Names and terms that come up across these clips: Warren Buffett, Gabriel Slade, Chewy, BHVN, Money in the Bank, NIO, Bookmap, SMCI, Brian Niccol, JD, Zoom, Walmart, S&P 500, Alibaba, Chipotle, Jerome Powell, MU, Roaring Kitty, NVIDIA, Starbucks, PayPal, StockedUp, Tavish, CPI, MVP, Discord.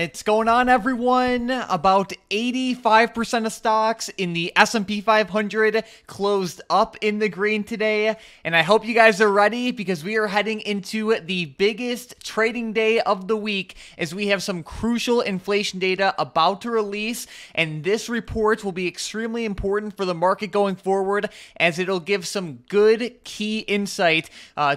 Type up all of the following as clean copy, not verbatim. What's going on, everyone? About 85% of stocks in the S&P 500 closed up in the green today, and I hope you guys are ready because we are heading into the biggest trading day of the week as we have some crucial inflation data about to release, and this report will be extremely important for the market going forward as it'll give some good key insight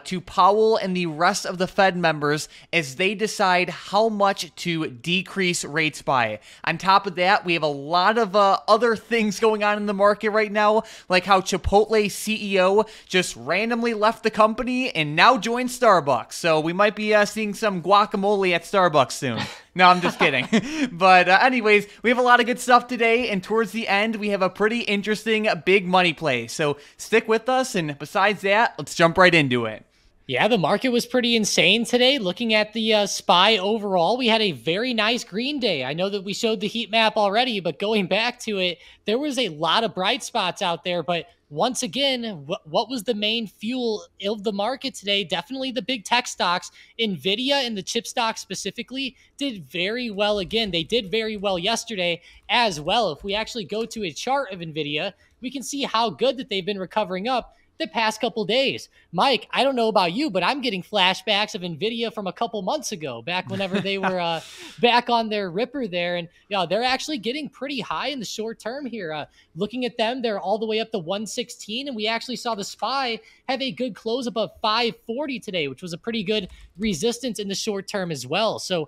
to Powell and the rest of the Fed members as they decide how much to decrease rates by. On top of that, we have a lot of other things going on in the market right now, like how Chipotle CEO just randomly left the company and now joined Starbucks. So we might be seeing some guacamole at Starbucks soon. No, I'm just kidding. But anyways, we have a lot of good stuff today, and towards the end, we have a pretty interesting big money play. So stick with us, and besides that, let's jump right into it. Yeah, the market was pretty insane today. Looking at the SPY overall, we had a very nice green day. I know that we showed the heat map already, but going back to it, there was a lot of bright spots out there. But once again, what was the main fuel of the market today? Definitely the big tech stocks. NVIDIA and the chip stocks specifically did very well again. They did very well yesterday as well. If we actually go to a chart of NVIDIA, we can see how good that they've been recovering up the past couple days. Mike, I don't know about you, but I'm getting flashbacks of NVIDIA from a couple months ago, back whenever they were back on their ripper there. And yeah, you know, they're actually getting pretty high in the short term here. Looking at them, they're all the way up to 116, and we actually saw the SPY have a good close above 540 today, which was a pretty good resistance in the short term as well. So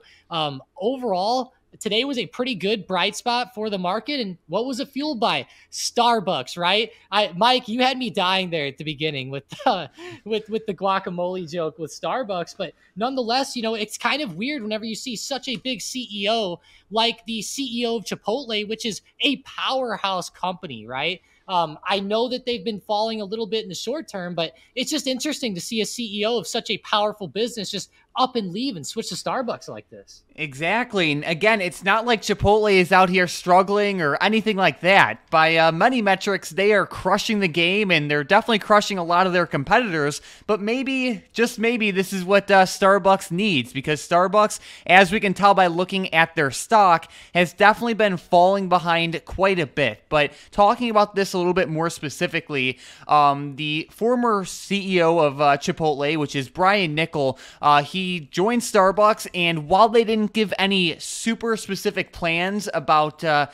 overall, today was a pretty good bright spot for the market. And what was it fueled by? Starbucks, right? Mike, you had me dying there at the beginning with the guacamole joke with Starbucks. But nonetheless, you know, it's kind of weird whenever you see such a big CEO like the CEO of Chipotle, which is a powerhouse company, right? I know that they've been falling a little bit in the short term, but it's just interesting to see a CEO of such a powerful business just up and leave and switch to Starbucks like this. Exactly. And again, it's not like Chipotle is out here struggling or anything like that. By many metrics, they are crushing the game, and they're definitely crushing a lot of their competitors. But maybe, just maybe, this is what Starbucks needs, because Starbucks, as we can tell by looking at their stock, has definitely been falling behind quite a bit. But talking about this a little bit more specifically, the former CEO of Chipotle, which is Brian Niccol, he joined Starbucks, and while they didn't give any super specific plans about how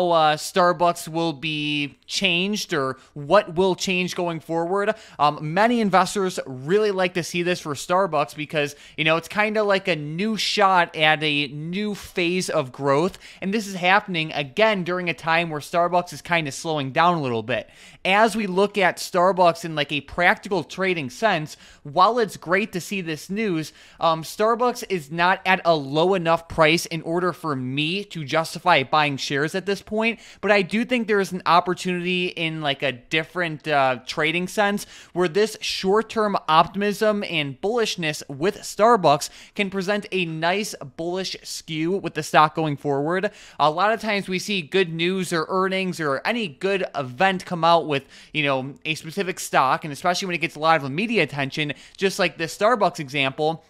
Starbucks will be changed or what will change going forward, many investors really like to see this for Starbucks because, you know, it's kind of like a new shot at a new phase of growth, and this is happening again during a time where Starbucks is kind of slowing down a little bit. As we look at Starbucks in like a practical trading sense, while it's great to see this news, Starbucks is not at a low enough price in order for me to justify buying shares at this point, but I do think there is an opportunity in like a different trading sense where this short-term optimism and bullishness with Starbucks can present a nice bullish skew with the stock going forward. A lot of times we see good news or earnings or any good event come out with, you know, a specific stock, and especially when it gets a lot of media attention, just like this Starbucks example,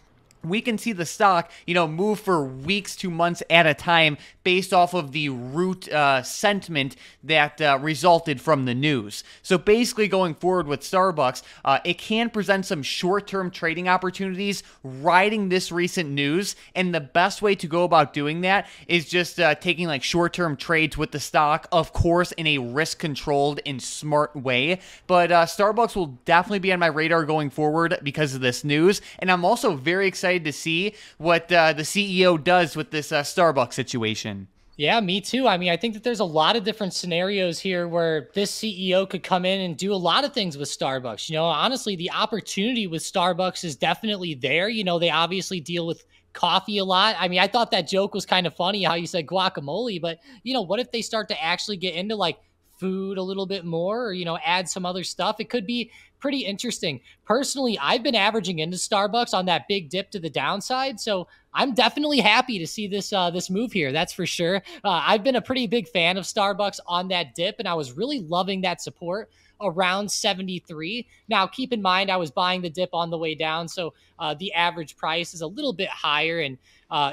we can see the stock, you know, move for weeks to months at a time based off of the root sentiment that resulted from the news. So basically going forward with Starbucks, it can present some short-term trading opportunities riding this recent news, and the best way to go about doing that is just taking like short-term trades with the stock, of course, in a risk-controlled and smart way. But Starbucks will definitely be on my radar going forward because of this news, and I'm also very excited to see what the CEO does with this Starbucks situation. Yeah, me too. I mean, I think that there's a lot of different scenarios here where this CEO could come in and do a lot of things with Starbucks. You know, honestly, the opportunity with Starbucks is definitely there. You know, they obviously deal with coffee a lot. I mean, I thought that joke was kind of funny how you said guacamole, but, you know, what if they start to actually get into like food a little bit more, or, you know, add some other stuff? It could be pretty interesting. Personally, I've been averaging into Starbucks on that big dip to the downside, so I'm definitely happy to see this this move here. That's for sure. I've been a pretty big fan of Starbucks on that dip, and I was really loving that support around 73. Now, keep in mind, I was buying the dip on the way down, so the average price is a little bit higher, and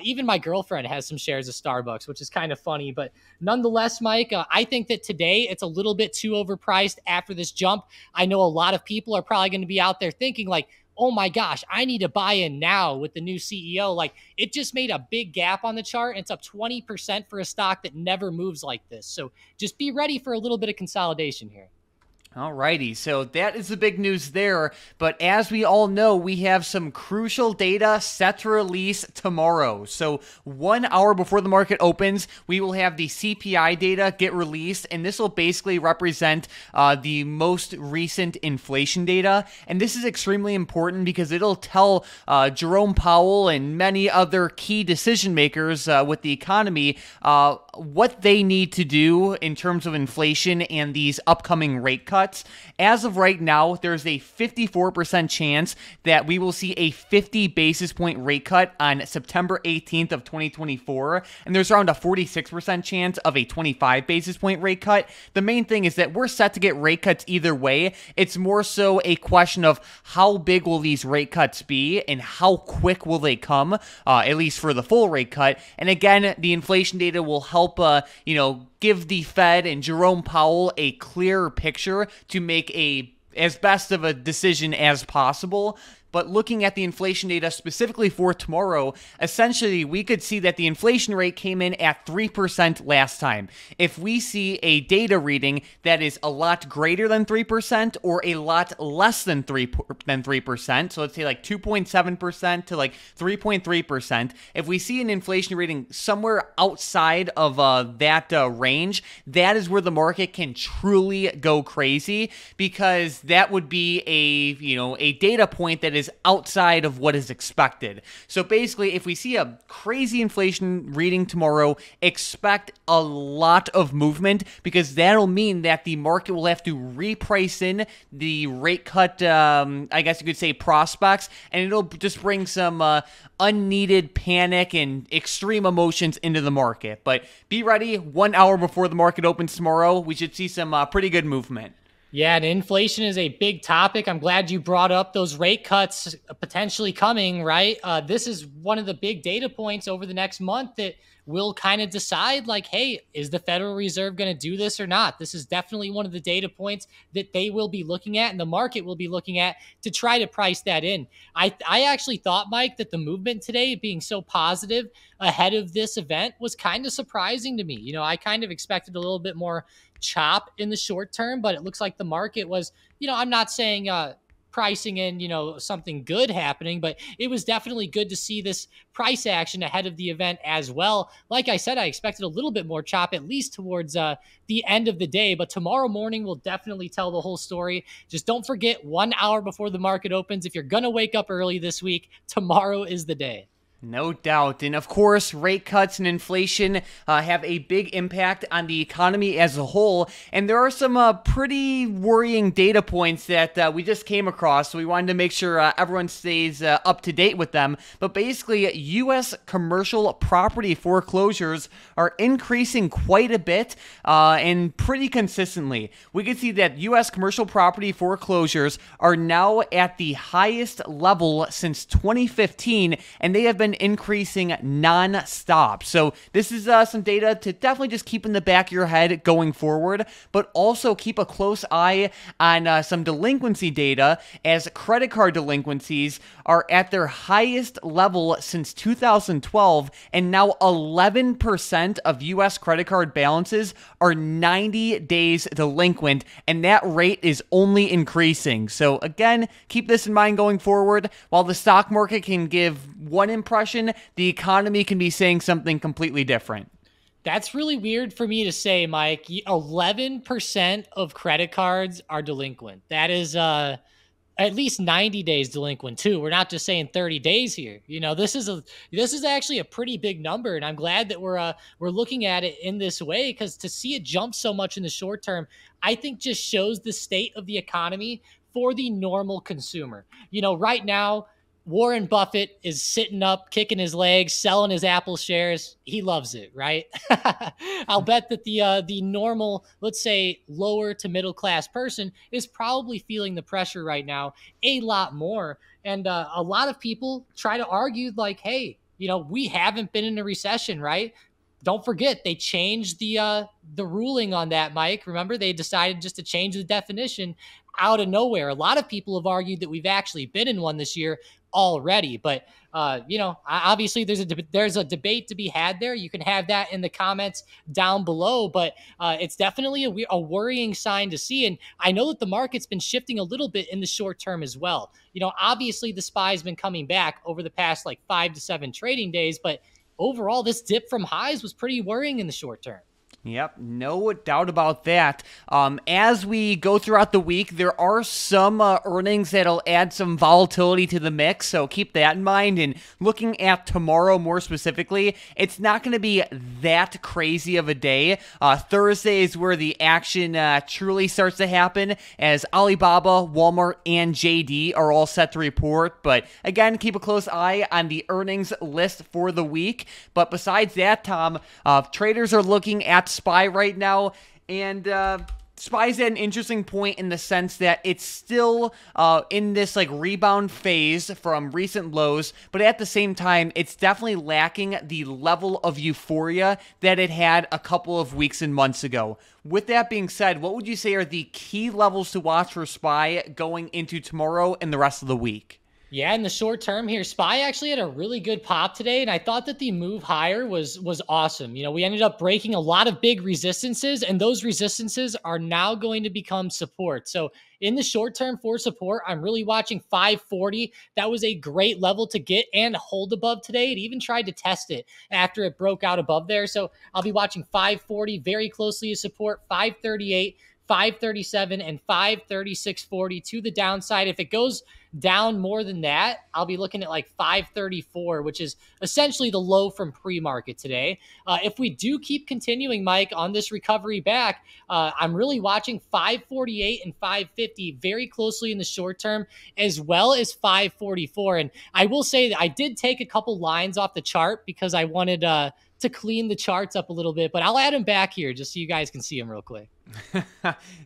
Even my girlfriend has some shares of Starbucks, which is kind of funny. But nonetheless, Mike, I think that today it's a little bit too overpriced after this jump. I know a lot of people are probably going to be out there thinking like, oh my gosh, I need to buy in now with the new CEO. Like, it just made a big gap on the chart. And it's up 20% for a stock that never moves like this. So just be ready for a little bit of consolidation here. Alrighty, so that is the big news there, but as we all know, we have some crucial data set to release tomorrow. So 1 hour before the market opens, we will have the CPI data get released, and this will basically represent the most recent inflation data. And this is extremely important because it'll tell Jerome Powell and many other key decision makers with the economy what they need to do in terms of inflation and these upcoming rate cuts. As of right now, there's a 54% chance that we will see a 50 basis point rate cut on September 18th of 2024, and there's around a 46% chance of a 25 basis point rate cut. The main thing is that we're set to get rate cuts either way. It's more so a question of how big will these rate cuts be and how quick will they come, at least for the full rate cut. And again, the inflation data will help, give the Fed and Jerome Powell a clearer picture to make as best of a decision as possible. But looking at the inflation data specifically for tomorrow, essentially we could see that the inflation rate came in at 3% last time. If we see a data reading that is a lot greater than 3% or a lot less than 3%, so let's say like 2.7% to like 3.3%, if we see an inflation reading somewhere outside of that range, that is where the market can truly go crazy, because that would be a data point that is outside of what is expected. So basically, if we see a crazy inflation reading tomorrow, expect a lot of movement, because that'll mean that the market will have to reprice in the rate cut, I guess you could say, prospects, and it'll just bring some unneeded panic and extreme emotions into the market. But be ready 1 hour before the market opens tomorrow. We should see some pretty good movement. Yeah, and inflation is a big topic. I'm glad you brought up those rate cuts potentially coming, right? This is one of the big data points over the next month that will kind of decide like, hey, is the Federal Reserve going to do this or not? This is definitely one of the data points that they will be looking at and the market will be looking at to try to price that in. I actually thought, Mike, that the movement today being so positive ahead of this event was kind of surprising to me. You know, I kind of expected a little bit more chop in the short term, but it looks like the market was, I'm not saying pricing in, something good happening, but it was definitely good to see this price action ahead of the event as well. Like I said, I expected a little bit more chop, at least towards the end of the day, but tomorrow morning will definitely tell the whole story. Just don't forget, 1 hour before the market opens, if you're going to wake up early this week, tomorrow is the day. No doubt. And of course, rate cuts and inflation have a big impact on the economy as a whole. And there are some pretty worrying data points that we just came across. So we wanted to make sure everyone stays up to date with them. But basically, U.S. commercial property foreclosures are increasing quite a bit and pretty consistently. We can see that U.S. commercial property foreclosures are now at the highest level since 2015, and they have been increasing non-stop. So this is some data to definitely just keep in the back of your head going forward, but also keep a close eye on some delinquency data, as credit card delinquencies are at their highest level since 2012, and now 11% of U.S. credit card balances are 90 days delinquent, and that rate is only increasing. So again, keep this in mind going forward. While the stock market can give one impression, the economy can be saying something completely different. That's really weird for me to say, Mike. 11% of credit cards are delinquent. That is at least 90 days delinquent too. We're not just saying 30 days here. This is actually a pretty big number, and I'm glad that we're looking at it in this way, because to see it jump so much in the short term, I think just shows the state of the economy for the normal consumer. Right now, Warren Buffett is sitting up, kicking his legs, selling his Apple shares. He loves it, right? I'll bet that the normal, let's say, lower to middle class person is probably feeling the pressure right now a lot more. And a lot of people try to argue like, hey, you know, we haven't been in a recession, right? Don't forget, they changed the ruling on that, Mike. Remember, they decided just to change the definition out of nowhere. A lot of people have argued that we've actually been in one this year already, but you know, obviously there's a debate to be had there. You can have that in the comments down below, but it's definitely a worrying sign to see. And I know that the market's been shifting a little bit in the short term as well. You know, obviously the SPY's been coming back over the past like 5 to 7 trading days, but overall this dip from highs was pretty worrying in the short term. Yep, no doubt about that. As we go throughout the week, there are some earnings that'll add some volatility to the mix, so keep that in mind. And looking at tomorrow more specifically, it's not going to be that crazy of a day. Thursday is where the action truly starts to happen, as Alibaba, Walmart, and JD are all set to report. But again, keep a close eye on the earnings list for the week. But besides that, Tom, traders are looking at SPY right now, and SPY's at an interesting point in the sense that it's still in this like rebound phase from recent lows, but at the same time, it's definitely lacking the level of euphoria that it had a couple of weeks and months ago. With that being said, what would you say are the key levels to watch for SPY going into tomorrow and the rest of the week? Yeah, in the short term here, SPY actually had a really good pop today, and I thought that the move higher was awesome. You know, we ended up breaking a lot of big resistances, and those resistances are now going to become support. So in the short term for support, I'm really watching 540. That was a great level to get and hold above today. It even tried to test it after it broke out above there. So I'll be watching 540 very closely as support, 538. 537 and 536.40 to the downside. If it goes down more than that, I'll be looking at like 534, which is essentially the low from pre-market today. If we do keep continuing, Mike, on this recovery back, I'm really watching 548 and 550 very closely in the short term, as well as 544. And I will say that I did take a couple lines off the chart because I wanted to clean the charts up a little bit, but I'll add them back here just so you guys can see them real quick.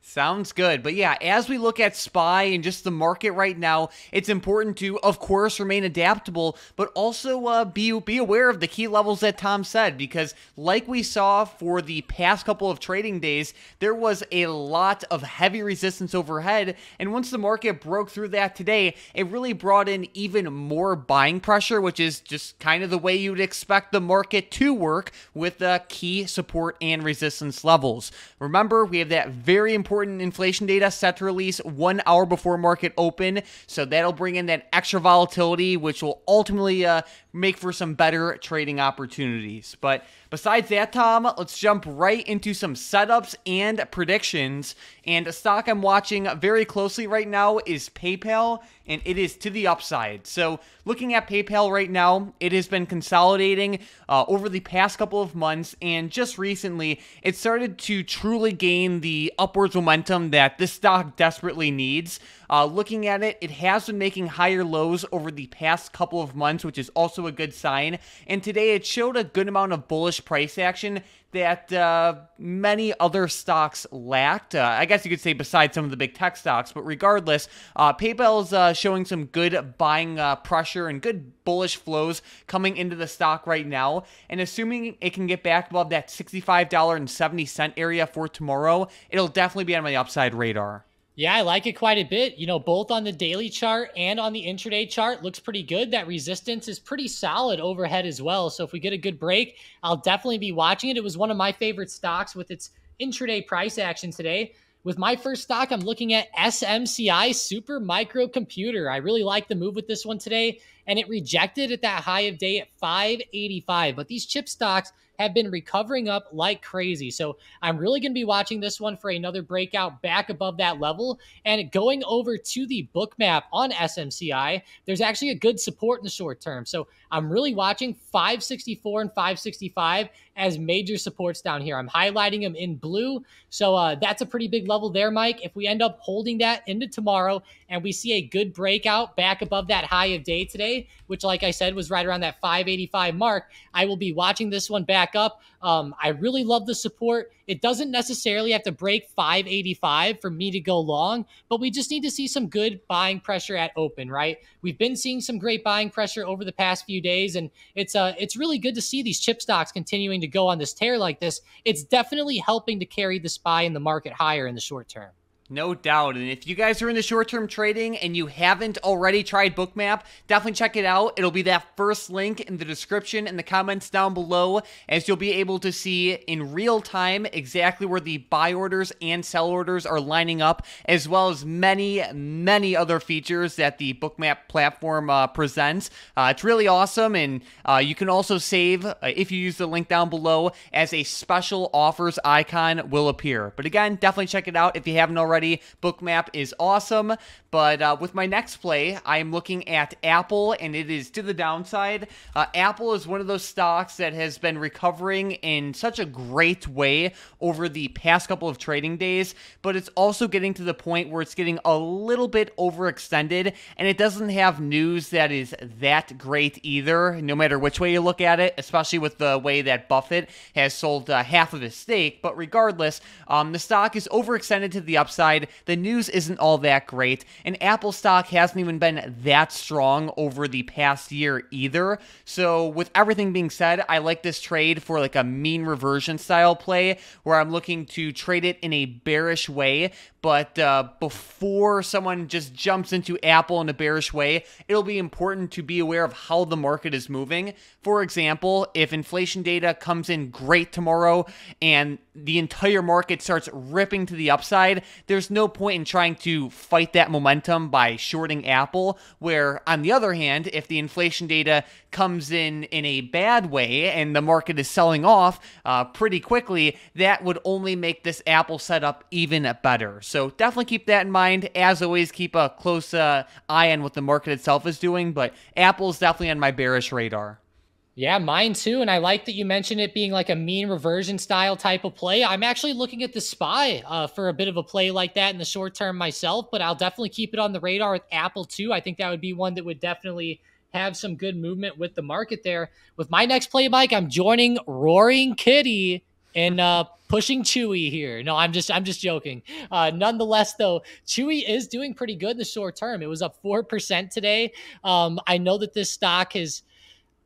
Sounds good. But yeah, as we look at SPY and just the market right now, it's important to, of course, remain adaptable, but also be aware of the key levels that Tom said, because like we saw for the past couple of trading days, there was a lot of heavy resistance overhead, and once the market broke through that today, it really brought in even more buying pressure, which is just kind of the way you'd expect the market to work with the key support and resistance levels. Remember, we have that very important inflation data set to release 1 hour before market open, so that'll bring in that extra volatility, which will ultimately make for some better trading opportunities. But besides that, Tom, let's jump right into some setups and predictions. And a stock I'm watching very closely right now is PayPal, and it is to the upside. So looking at PayPal right now, it has been consolidating over the past couple of months, and just recently, it started to truly gain the upwards momentum that this stock desperately needs. Looking at it, it has been making higher lows over the past couple of months, which is also a good sign. And today it showed a good amount of bullish price action that many other stocks lacked. I guess you could say besides some of the big tech stocks, but regardless, PayPal's showing some good buying pressure and good bullish flows coming into the stock right now. And assuming it can get back above that $65.70 area for tomorrow, it'll definitely be on my upside radar. Yeah, I like it quite a bit. You know, both on the daily chart and on the intraday chart looks pretty good. That resistance is pretty solid overhead as well. So if we get a good break, I'll definitely be watching it. It was one of my favorite stocks with its intraday price action today. With my first stock, I'm looking at SMCI, Super Microcomputer. I really like the move with this one today, and it rejected at that high of day at 585. But these chip stocks have been recovering up like crazy. So I'm really going to be watching this one for another breakout back above that level. And going over to the Bookmap on SMCI, there's actually a good support in the short term. So I'm really watching 564 and 565 as major supports down here. I'm highlighting them in blue. So that's a pretty big level there, Mike. If we end up holding that into tomorrow and we see a good breakout back above that high of day today, today, which like I said, was right around that 585 mark. I will be watching this one back up. I really love the support. It doesn't necessarily have to break 585 for me to go long, but we just need to see some good buying pressure at open, right? We've been seeing some great buying pressure over the past few days, and it's really good to see these chip stocks continuing to go on this tear like this. It's definitely helping to carry the SPY in the market higher in the short term. No doubt. And if you guys are into short-term trading and you haven't already tried Bookmap, definitely check it out. It'll be that first link in the description and the comments down below, as you'll be able to see in real time exactly where the buy orders and sell orders are lining up, as well as many, many other features that the Bookmap platform presents. It's really awesome, and you can also save, if you use the link down below, as a special offers icon will appear. But again, definitely check it out if you haven't already. Bookmap is awesome, but with my next play, I'm looking at Apple, and it is to the downside. Apple is one of those stocks that has been recovering in such a great way over the past couple of trading days, but it's also getting to the point where it's getting a little bit overextended, and it doesn't have news that is that great either, no matter which way you look at it, especially with the way that Buffett has sold half of his stake. But regardless, the stock is overextended to the upside. The news isn't all that great, and Apple stock hasn't even been that strong over the past year either. So with everything being said, I like this trade for like a mean reversion style play where I'm looking to trade it in a bearish way. But before someone just jumps into Apple in a bearish way, it'll be important to be aware of how the market is moving. For example, if inflation data comes in great tomorrow and the entire market starts ripping to the upside, there's no point in trying to fight that momentum by shorting Apple. Where on the other hand, if the inflation data comes in a bad way and the market is selling off pretty quickly, that would only make this Apple setup even better. So definitely keep that in mind. As always, keep a close eye on what the market itself is doing, but Apple's definitely on my bearish radar. Yeah, mine too. And I like that you mentioned it being like a mean reversion style type of play. I'm actually looking at the SPY for a bit of a play like that in the short term myself, but I'll definitely keep it on the radar with Apple too. I think that would be one that would definitely have some good movement with the market there. With my next play, Mike, I'm joining Roaring Kitty and pushing Chewy here. No, I'm just joking. Nonetheless, though, Chewy is doing pretty good in the short term. It was up 4% today. I know that this stock has,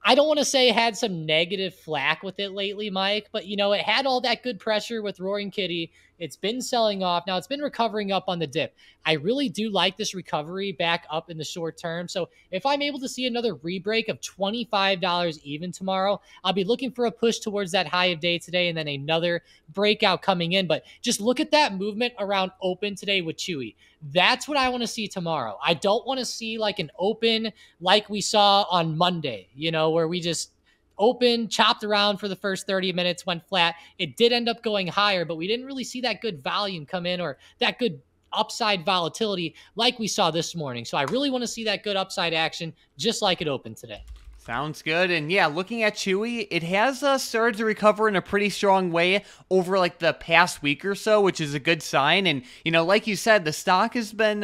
I don't want to say had some negative flack with it lately, Mike, but, you know, it had all that good pressure with Roaring Kitty. It's been selling off. Now, it's been recovering up on the dip. I really do like this recovery back up in the short term. So if I'm able to see another rebreak of $25 even tomorrow, I'll be looking for a push towards that high of day today and then another breakout coming in. But just look at that movement around open today with Chewy. That's what I want to see tomorrow. I don't want to see like an open like we saw on Monday, you know, where we just opened, chopped around for the first 30 minutes, went flat. It did end up going higher, but we didn't really see that good volume come in or that good upside volatility like we saw this morning. So I really want to see that good upside action just like it opened today. Sounds good. And yeah, looking at Chewy, it has started to recover in a pretty strong way over like the past week or so, which is a good sign. And, you know, like you said, the stock has been,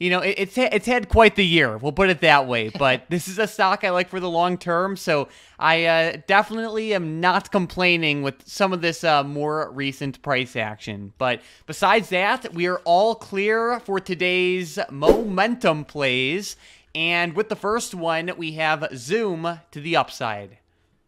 you know, it's had quite the year. We'll put it that way. But this is a stock I like for the long term. So I definitely am not complaining with some of this more recent price action. But besides that, we are all clear for today's momentum plays. And with the first one, we have Zoom to the upside.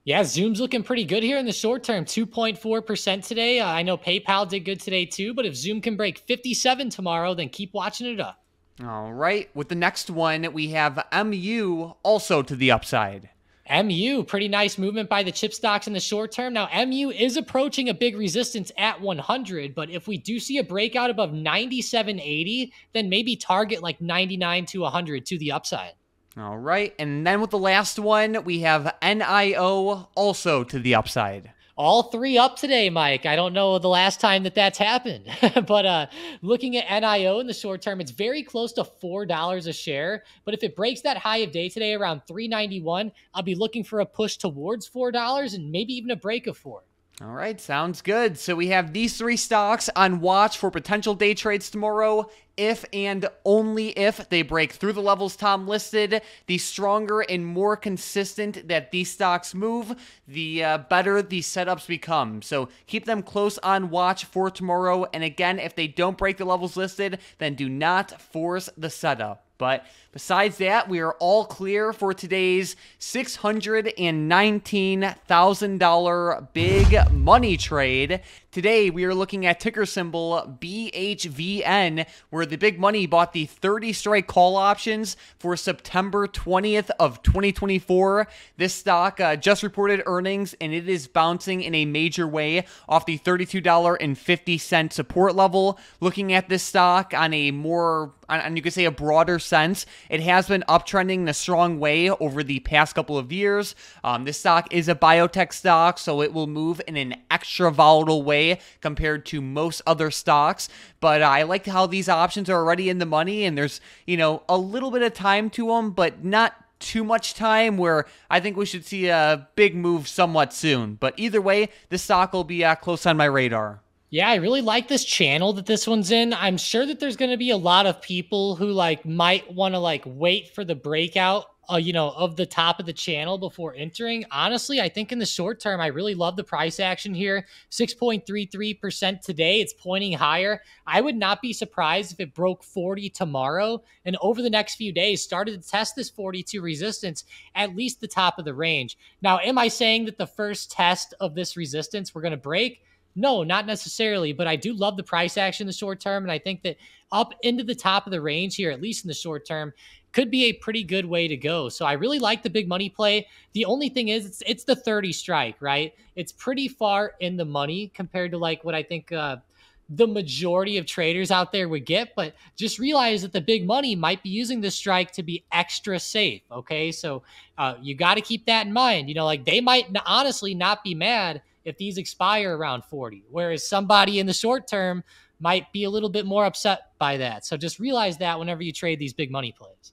Yeah, Zoom's looking pretty good here in the short term, 2.4% today. I know PayPal did good today too, but if Zoom can break 57 tomorrow, then keep watching it up. All right, with the next one, we have MU also to the upside. MU, pretty nice movement by the chip stocks in the short term. Now, MU is approaching a big resistance at 100, but if we do see a breakout above 97.80, then maybe target like 99 to 100 to the upside. All right, and then with the last one, we have NIO also to the upside. All three up today, Mike. I don't know the last time that that's happened, but looking at NIO in the short term, it's very close to $4 a share. But if it breaks that high of day today around $3.91, I'll be looking for a push towards $4 and maybe even a break of $4. All right, sounds good. So we have these three stocks on watch for potential day trades tomorrow. If and only if they break through the levels Tom listed, the stronger and more consistent that these stocks move, the better the setups become. So keep them close on watch for tomorrow. And again, if they don't break the levels listed, then do not force the setup. But besides that, we are all clear for today's $619,000 big money trade. Today, we are looking at ticker symbol BHVN, where the big money bought the 30-strike call options for September 20th of 2024. This stock just reported earnings, and it is bouncing in a major way off the $32.50 support level. Looking at this stock on a more, and you could say a broader sense, it has been uptrending in a strong way over the past couple of years. This stock is a biotech stock, so it will move in an extra volatile way compared to most other stocks. But I liked how these options are already in the money, and there's, you know, a little bit of time to them, but not too much time, where I think we should see a big move somewhat soon. But either way, this stock will be close on my radar. Yeah, I really like this channel that this one's in. I'm sure that there's going to be a lot of people who like might want to like wait for the breakout, you know, of the top of the channel before entering. Honestly, I think in the short term, I really love the price action here. 6.33% today. It's pointing higher. I would not be surprised if it broke 40 tomorrow, and over the next few days started to test this 42 resistance, at least the top of the range. Now, am I saying that the first test of this resistance we're going to break? No, not necessarily, but I do love the price action in the short term, and I think that up into the top of the range here, at least in the short term, could be a pretty good way to go. So I really like the big money play. The only thing is it's the 30 strike, right? It's pretty far in the money compared to like what I think the majority of traders out there would get, but just realize that the big money might be using this strike to be extra safe, okay? So you got to keep that in mind. You know, like they might honestly not be mad if these expire around 40, whereas somebody in the short term might be a little bit more upset by that. So just realize that whenever you trade these big money plays.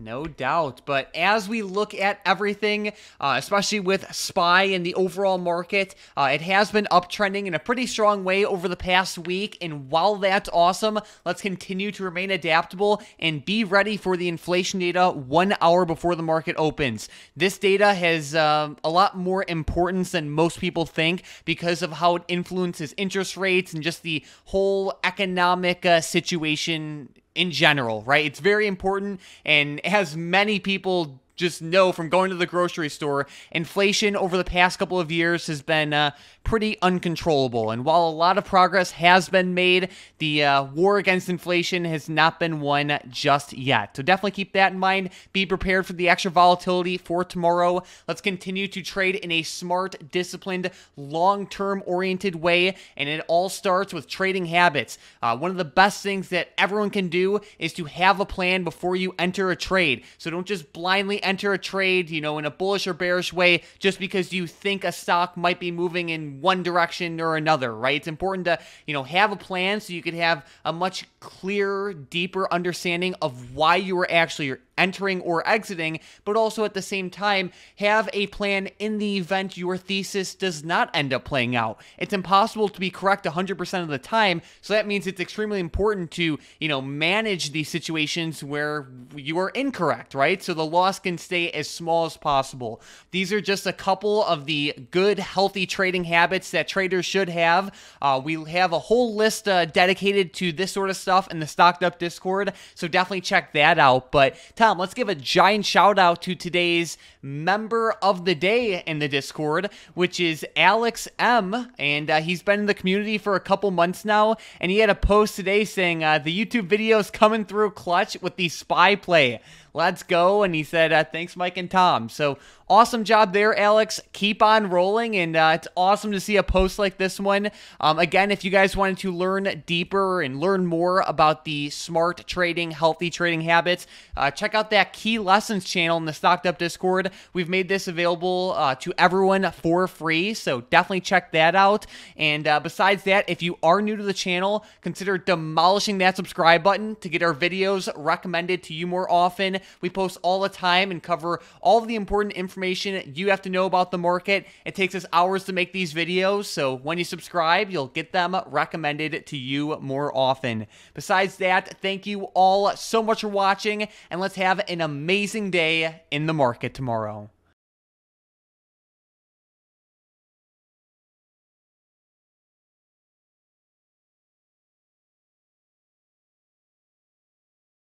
No doubt. But as we look at everything, especially with SPY and the overall market, it has been uptrending in a pretty strong way over the past week. And while that's awesome, let's continue to remain adaptable and be ready for the inflation data 1 hour before the market opens. This data has a lot more importance than most people think because of how it influences interest rates and just the whole economic situation in general, right? It's very important, and as many people just know from going to the grocery store, inflation over the past couple of years has been pretty uncontrollable. And while a lot of progress has been made, the war against inflation has not been won just yet. So definitely keep that in mind. Be prepared for the extra volatility for tomorrow. Let's continue to trade in a smart, disciplined, long-term oriented way. And it all starts with trading habits. One of the best things that everyone can do is to have a plan before you enter a trade. So don't just blindly enter a trade, you know, in a bullish or bearish way just because you think a stock might be moving in one direction or another, right? It's important to, you know, have a plan so you could have a much clearer, deeper understanding of why you were actually entering or exiting, but also at the same time, have a plan in the event your thesis does not end up playing out. It's impossible to be correct 100% of the time, so that means it's extremely important to, you know, manage these situations where you are incorrect, right? So the loss can stay as small as possible. These are just a couple of the good, healthy trading habits that traders should have. We have a whole list dedicated to this sort of stuff in the Stocked Up Discord, so definitely check that out. But Tom, let's give a giant shout out to today's member of the day in the Discord, which is Alex M, and he's been in the community for a couple months now, and he had a post today saying the YouTube video is coming through clutch with the SPY play. Let's go. And he said, thanks, Mike and Tom. So awesome job there, Alex. Keep on rolling. And it's awesome to see a post like this one. Again, if you guys wanted to learn deeper and learn more about the smart trading, healthy trading habits, check out that Key Lessons channel in the Stocked Up Discord. We've made this available to everyone for free, so definitely check that out. And besides that, if you are new to the channel, consider demolishing that subscribe button to get our videos recommended to you more often. We post all the time and cover all of the important information you have to know about the market. It takes us hours to make these videos, so when you subscribe, you'll get them recommended to you more often. Besides that, thank you all so much for watching, and let's have an amazing day in the market tomorrow.